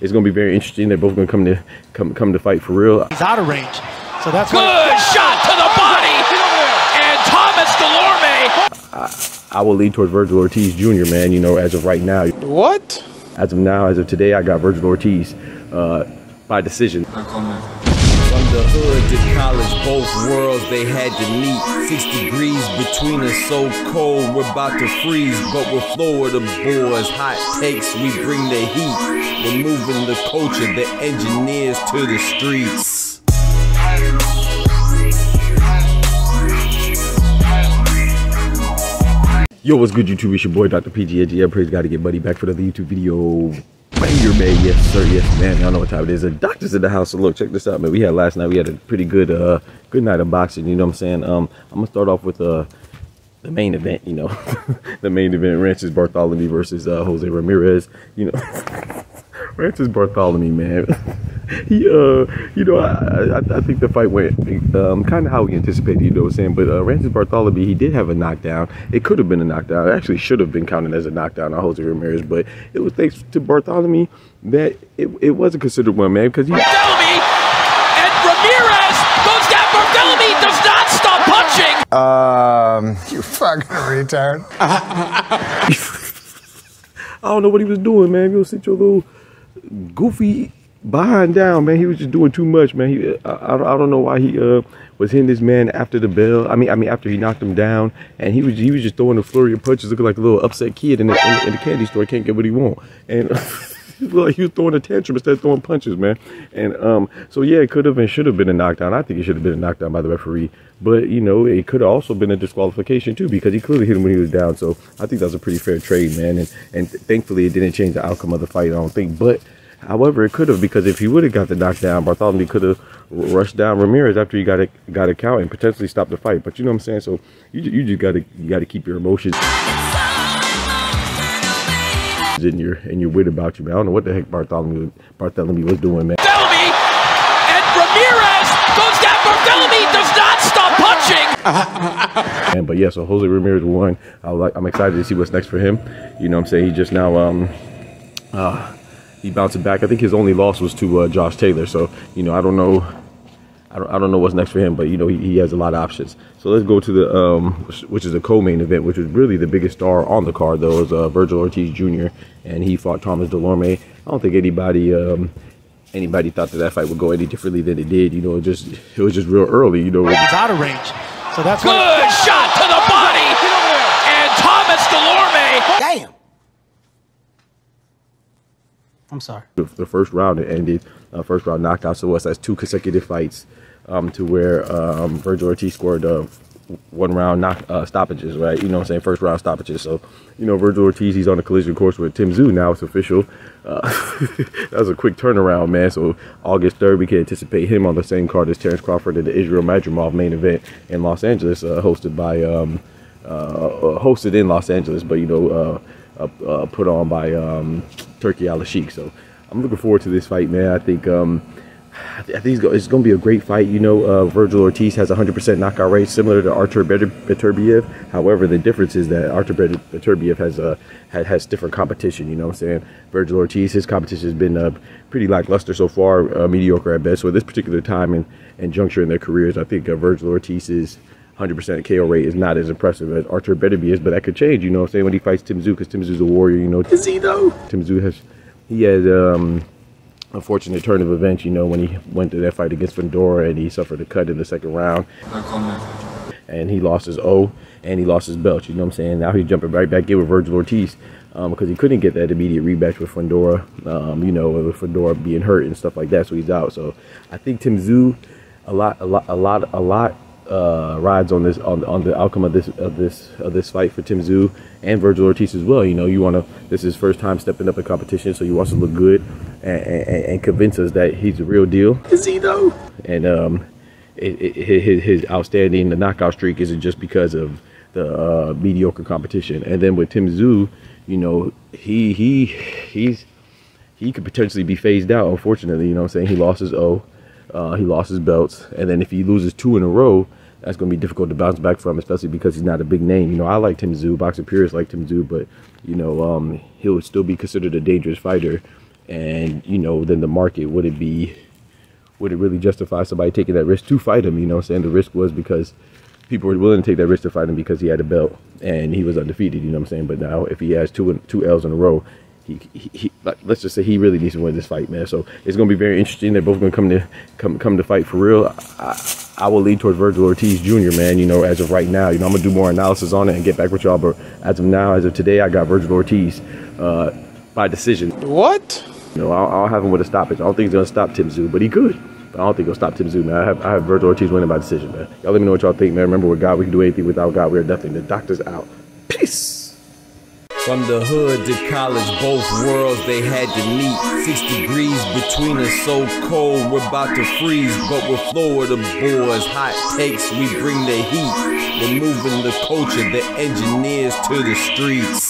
It's going to be very interesting. They're both going to come to fight for real. He's out of range. So that's good shot to the body. And Thomas Dulorme. I will lead towards Vergil Ortiz Jr., man, you know, as of right now. What? As of now, as of today, I got Vergil Ortiz by decision. From the hood to college, both worlds they had to meet. 6 degrees between us, so cold we're about to freeze. But we're Florida boys, hot takes, we bring the heat. We're moving the culture, the engineers to the streets. Yo, what's good, YouTube? It's your boy, Dr. PGNGM. Praise God to get Buddy back for another YouTube video. Banger, man. Yes, sir. Yes, man. Y'all know what time it is. The doctor's in the house. So look, check this out, man. We had last night, we had a pretty good good night of boxing, you know what I'm saying? I'm gonna start off with the main event, you know. The main event, Rances Barthelemy versus Jose Ramirez, you know. Rances Barthelemy, man. He you know, I think the fight went kind of how we anticipated, you know what I'm saying? But Rances Barthelemy, he did have a knockdown. It could have been a knockdown. It actually should have been counted as a knockdown on Jose Ramirez, but it was thanks to Barthelemy that it wasn't considered one, man, because he Barthelemy and Ramirez goes down. Barthelemy does not stop punching. You fucking retard. I don't know what he was doing, man. You'll sit your little goofy behind down, man. He was just doing too much, man. I don't know why he was hitting this man after the bell. I mean after he knocked him down, and he was just throwing a flurry of punches, looking like a little upset kid in the candy store. Can't get what he want, and like he was throwing a tantrum instead of throwing punches, man. And so yeah, it could have and should have been a knockdown. I think it should have been a knockdown by the referee, but you know, it could have also been a disqualification too, because he clearly hit him when he was down. So I think that was a pretty fair trade, man. And thankfully it didn't change the outcome of the fight, I don't think. But however, it could have, because if he would have got the knockdown, Barthelemy could have rushed down Ramirez after he got a count and potentially stopped the fight. But you know what I'm saying? So you just gotta keep your emotions in your wit about you, man. I don't know what the heck Barthelemy was doing, man. Barthelemy and Ramirez goes down. Barthelemy does not stop punching. But yeah, so Jose Ramirez won. I'm excited to see what's next for him. You know what I'm saying? He just now he bounced back. I think his only loss was to Josh Taylor. So you know, I don't know what's next for him, but you know, he has a lot of options. So let's go to the which is a co-main event, which was really the biggest star on the card though, is Vergil Ortiz Jr., and he fought Thomas Dulorme. I don't think anybody thought that fight would go any differently than it did. You know, it was just real early. You know, it's out of range. So that's good shot to the body, and Thomas Dulorme. Damn. I'm sorry. The first round it ended, first round knockout. So that's 2 consecutive fights to where Vergil Ortiz scored one round stoppages, right? You know what I'm saying? First round stoppages. So, you know, Vergil Ortiz, he's on a collision course with Tim Tszyu now. It's official. That was a quick turnaround, man. So August 3rd, we can anticipate him on the same card as Terence Crawford at the Israel Madrimov main event in Los Angeles, hosted in Los Angeles, but, you know, put on by Turki Alalshikh. So I'm looking forward to this fight, man. I think it's going to be a great fight. You know, Vergil Ortiz has 100% knockout rate, similar to Artur Beterbiev. However, the difference is that Artur Beterbiev has different competition. You know what I'm saying? Vergil Ortiz, his competition has been pretty lackluster so far, mediocre at best. So at this particular time and juncture in their careers, I think Vergil Ortiz is 100% KO rate is not as impressive as Artur Beterbiev is, but that could change, you know what I'm saying, when he fights Tim Tszyu, because Tim Tszyu is a warrior, you know. Is he though? Tim Tszyu has a fortunate turn of events, you know, when he went to that fight against Fundora and he suffered a cut in the 2nd round. And he lost his O and he lost his belt, you know what I'm saying? Now he's jumping right back in with Vergil Ortiz because he couldn't get that immediate rematch with Fundora, you know, with Fundora being hurt and stuff like that, so he's out. So I think Tim Tszyu a lot rides on this on the outcome of this fight for Tim Tszyu and Vergil Ortiz as well. You know, you want to, this is his first time stepping up in competition, so you want to look good and convince us that he's the real deal. Is he though? And his outstanding the knockout streak isn't just because of the mediocre competition. And then with Tim Tszyu, you know, he could potentially be phased out. Unfortunately, you know what I'm saying, he lost his O, he lost his belts, and then if he loses 2 in a row. That's going to be difficult to bounce back from, especially because he's not a big name. You know, I like Tim Tszyu. Boxing purists like Tim Tszyu, but, you know, he would still be considered a dangerous fighter And, you know, then the market, would it really justify somebody taking that risk to fight him? You know what I'm saying? The risk was because people were willing to take that risk to fight him because he had a belt and he was undefeated, you know what I'm saying? But now if he has two L's in a row, let's just say he really needs to win this fight, man. So it's going to be very interesting. They're both going to come to fight for real. I will lean towards Vergil Ortiz Jr., man, you know, as of right now. You know, I'm going to do more analysis on it and get back with y'all. But as of now, as of today, I got Vergil Ortiz by decision. What? You know, I'll have him with a stoppage. I don't think he's going to stop Tim Tszyu, but he could. But I don't think he'll stop Tim Tszyu, man. I have Vergil Ortiz winning by decision, man. Y'all let me know what y'all think, man. Remember, with God, we can do anything. Without God, we are nothing. The doctor's out. Peace. From the hood to college, both worlds they had to meet. 6 degrees between us, so cold we're about to freeze. But we're Florida boys, hot takes, we bring the heat. We're moving the culture, the engineers to the streets.